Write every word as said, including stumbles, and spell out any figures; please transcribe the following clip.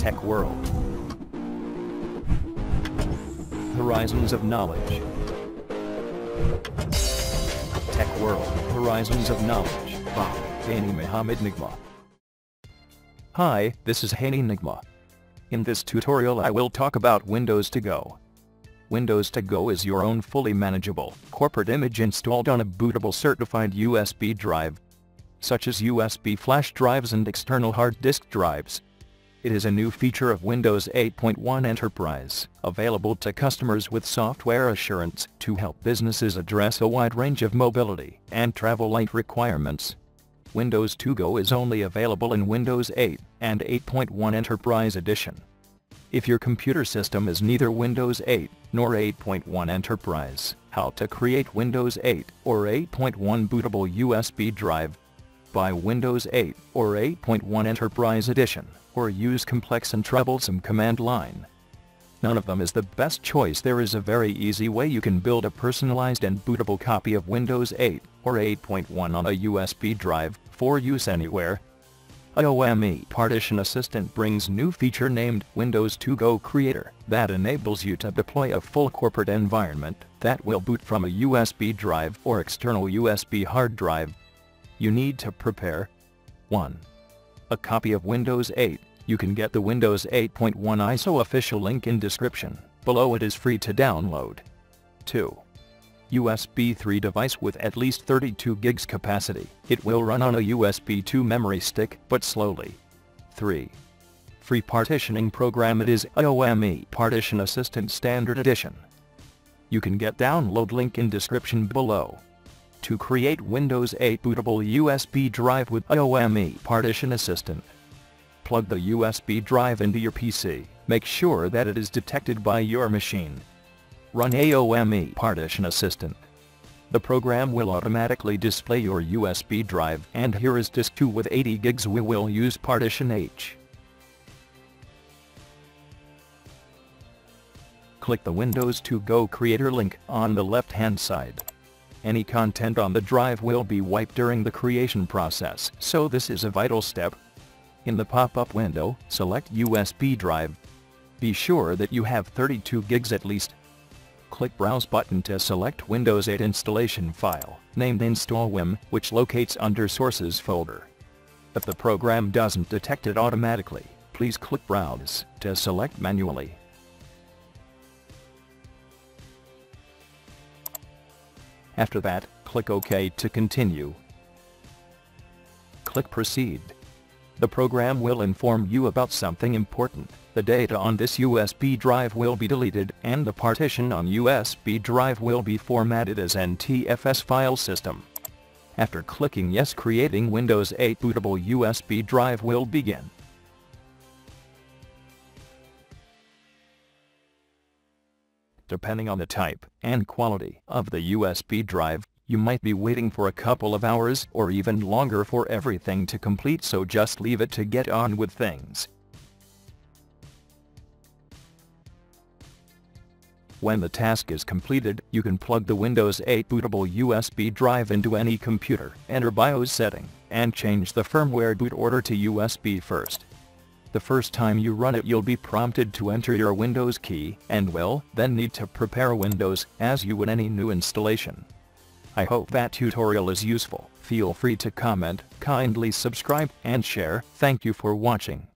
tech world. Horizons of knowledge. Tech world, horizons of knowledge, by Hany Mohamed Nigma. Hi, this is Hany Nigma. In this tutorial I will talk about Windows to Go. Windows to Go is your own fully manageable, corporate image installed on a bootable certified U S B drive, such as U S B flash drives and external hard disk drives. It is a new feature of Windows eight point one Enterprise, available to customers with Software Assurance to help businesses address a wide range of mobility and travel light requirements. Windows to Go is only available in Windows eight and eight point one Enterprise Edition. If your computer system is neither Windows eight nor eight point one Enterprise, how to create Windows eight or eight point one bootable U S B drive? Buy Windows eight or eight point one Enterprise Edition, or use complex and troublesome command line. None of them is the best choice. There is a very easy way you can build a personalized and bootable copy of Windows eight or eight point one on a U S B drive for use anywhere. A O M E I Partition Assistant brings new feature named Windows to Go Creator that enables you to deploy a full corporate environment that will boot from a U S B drive or external U S B hard drive. You need to prepare one A copy of Windows eight. You can get the Windows eight point one I S O official link in description below. It is free to download. two U S B three device with at least thirty-two gigs capacity. It will run on a U S B two memory stick, but slowly. three Free partitioning program. It is A O M E I Partition Assistant Standard Edition. You can get download link in description below. To create Windows eight bootable U S B drive with A O M E I Partition Assistant, plug the U S B drive into your P C, make sure that it is detected by your machine. Run A O M E I Partition Assistant. The program will automatically display your U S B drive, and here is disk two with eighty gigs. We will use partition H. Click the Windows to Go Creator link on the left-hand side. Any content on the drive will be wiped during the creation process, so this is a vital step. In the pop-up window, select U S B drive. Be sure that you have thirty-two gigs at least. Click Browse button to select Windows eight installation file, named install dot wim, which locates under Sources folder. If the program doesn't detect it automatically, please click Browse to select manually. After that, click OK to continue. Click Proceed. The program will inform you about something important. The data on this U S B drive will be deleted, and the partition on U S B drive will be formatted as N T F S file system. After clicking Yes, creating Windows eight bootable U S B drive will begin. Depending on the type and quality of the U S B drive, you might be waiting for a couple of hours or even longer for everything to complete, so just leave it to get on with things. When the task is completed, you can plug the Windows eight bootable U S B drive into any computer, enter BIOS setting, and change the firmware boot order to U S B first. The first time you run it, you'll be prompted to enter your Windows key, and will then need to prepare Windows as you would any new installation. I hope that tutorial is useful. Feel free to comment, kindly subscribe, and share. Thank you for watching.